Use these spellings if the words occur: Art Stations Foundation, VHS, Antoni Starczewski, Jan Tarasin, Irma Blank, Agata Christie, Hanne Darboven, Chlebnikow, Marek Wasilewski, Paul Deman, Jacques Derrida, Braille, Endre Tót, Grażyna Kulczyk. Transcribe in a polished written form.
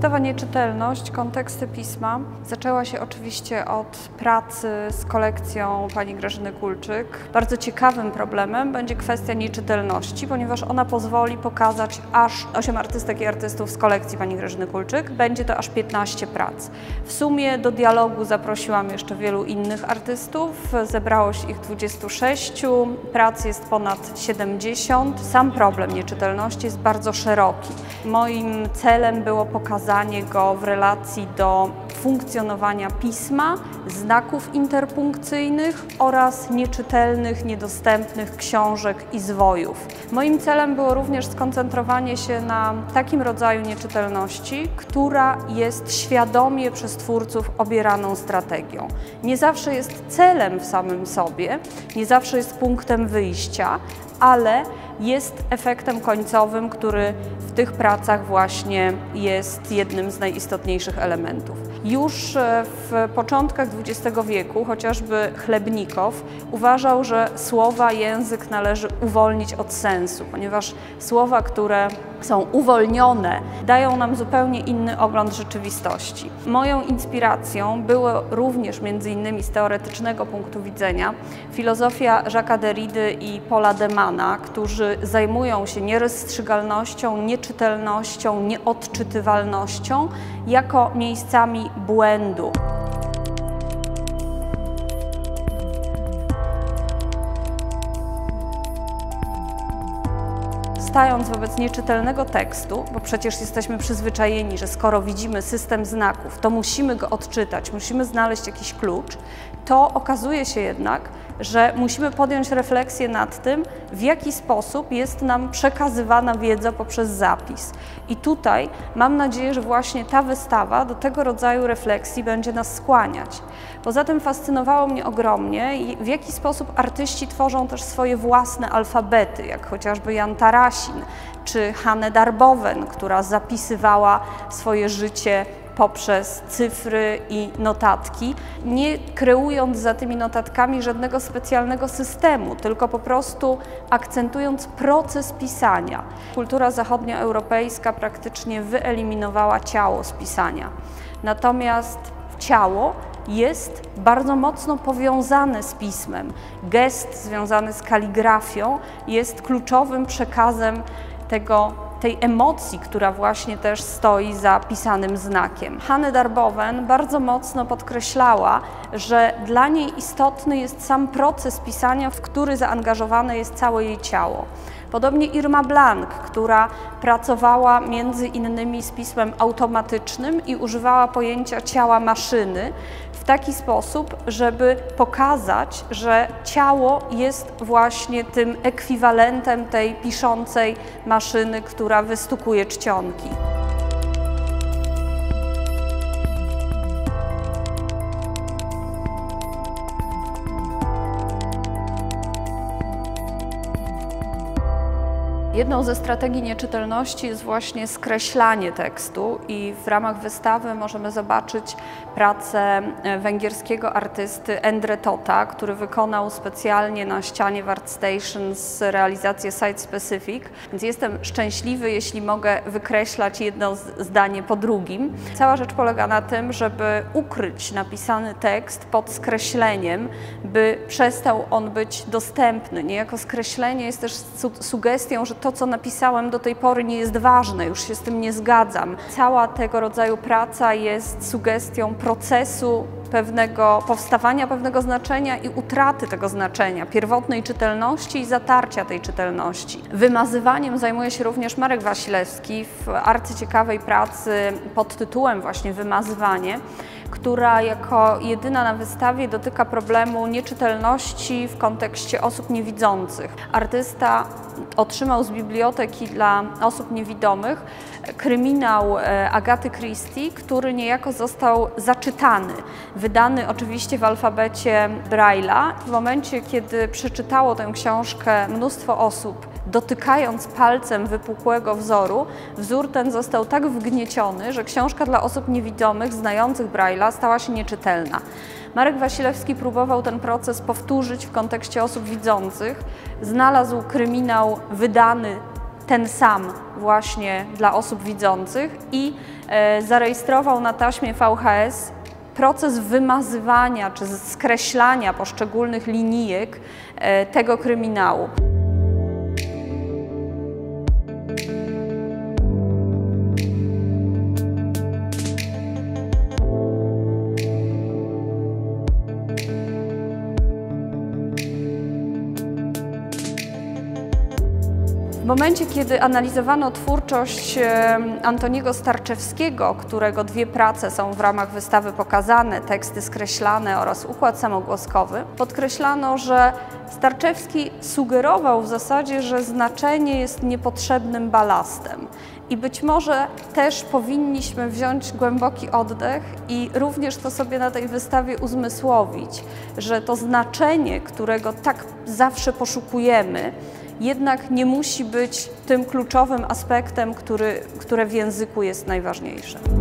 Zdecydowa nieczytelność, konteksty pisma zaczęła się oczywiście od pracy z kolekcją pani Grażyny Kulczyk. Bardzo ciekawym problemem będzie kwestia nieczytelności, ponieważ ona pozwoli pokazać aż 8 artystek i artystów z kolekcji pani Grażyny Kulczyk. Będzie to aż 15 prac. W sumie do dialogu zaprosiłam jeszcze wielu innych artystów. Zebrało się ich 26, prac jest ponad 70. Sam problem nieczytelności jest bardzo szeroki. Moim celem było pokazanie go w relacji do funkcjonowania pisma, znaków interpunkcyjnych oraz nieczytelnych, niedostępnych książek i zwojów. Moim celem było również skoncentrowanie się na takim rodzaju nieczytelności, która jest świadomie przez twórców obieraną strategią. Nie zawsze jest celem w samym sobie, nie zawsze jest punktem wyjścia, ale jest efektem końcowym, który w tych pracach właśnie jest jednym z najistotniejszych elementów. Już w początkach XX wieku chociażby Chlebnikow uważał, że słowa, język należy uwolnić od sensu, ponieważ słowa, które są uwolnione, dają nam zupełnie inny ogląd rzeczywistości. Moją inspiracją było również między innymi z teoretycznego punktu widzenia filozofia Jacques'a Derridy i Paula Demana, którzy zajmują się nierozstrzygalnością, nieczytelnością, nieodczytywalnością jako miejscami błędu. Stając wobec nieczytelnego tekstu, bo przecież jesteśmy przyzwyczajeni, że skoro widzimy system znaków, to musimy go odczytać, musimy znaleźć jakiś klucz, to okazuje się jednak, że musimy podjąć refleksję nad tym, w jaki sposób jest nam przekazywana wiedza poprzez zapis. I tutaj mam nadzieję, że właśnie ta wystawa do tego rodzaju refleksji będzie nas skłaniać. Poza tym fascynowało mnie ogromnie, w jaki sposób artyści tworzą też swoje własne alfabety, jak chociażby Jan Tarasin czy Hanne Darboven, która zapisywała swoje życie poprzez cyfry i notatki, nie kreując za tymi notatkami żadnego specjalnego systemu, tylko po prostu akcentując proces pisania. Kultura zachodnioeuropejska praktycznie wyeliminowała ciało z pisania. Natomiast ciało jest bardzo mocno powiązane z pismem. Gest związany z kaligrafią jest kluczowym przekazem tej emocji, która właśnie też stoi za pisanym znakiem. Hanne Darboven bardzo mocno podkreślała, że dla niej istotny jest sam proces pisania, w który zaangażowane jest całe jej ciało. Podobnie Irma Blank, która pracowała między innymi z pismem automatycznym i używała pojęcia ciała maszyny w taki sposób, żeby pokazać, że ciało jest właśnie tym ekwiwalentem tej piszącej maszyny, która wystukuje czcionki. Jedną ze strategii nieczytelności jest właśnie skreślanie tekstu i w ramach wystawy możemy zobaczyć pracę węgierskiego artysty Endre Tota, który wykonał specjalnie na ścianie w Art Stations realizację Site Specific. Więc jestem szczęśliwy, jeśli mogę wykreślać jedno zdanie po drugim. Cała rzecz polega na tym, żeby ukryć napisany tekst pod skreśleniem, by przestał on być dostępny. Niejako skreślenie jest też sugestią, że to, co napisałem do tej pory, nie jest ważne, już się z tym nie zgadzam. Cała tego rodzaju praca jest sugestią procesu pewnego powstawania, pewnego znaczenia i utraty tego znaczenia, pierwotnej czytelności i zatarcia tej czytelności. Wymazywaniem zajmuje się również Marek Wasilewski w arcyciekawej pracy pod tytułem właśnie Wymazywanie, która jako jedyna na wystawie dotyka problemu nieczytelności w kontekście osób niewidzących. Artysta otrzymał z biblioteki dla osób niewidomych kryminał Agaty Christie, który niejako został zaczytany, wydany oczywiście w alfabecie Braille'a. W momencie, kiedy przeczytało tę książkę mnóstwo osób, dotykając palcem wypukłego wzoru, wzór ten został tak wgnieciony, że książka dla osób niewidomych, znających Braille'a, stała się nieczytelna. Marek Wasilewski próbował ten proces powtórzyć w kontekście osób widzących. Znalazł kryminał wydany ten sam właśnie dla osób widzących i zarejestrował na taśmie VHS proces wymazywania czy skreślania poszczególnych linijek tego kryminału. W momencie, kiedy analizowano twórczość Antoniego Starczewskiego, którego dwie prace są w ramach wystawy pokazane, teksty skreślane oraz układ samogłoskowy, podkreślano, że Starczewski sugerował w zasadzie, że znaczenie jest niepotrzebnym balastem. I być może też powinniśmy wziąć głęboki oddech i również to sobie na tej wystawie uzmysłowić, że to znaczenie, którego tak zawsze poszukujemy, jednak nie musi być tym kluczowym aspektem, które w języku jest najważniejsze.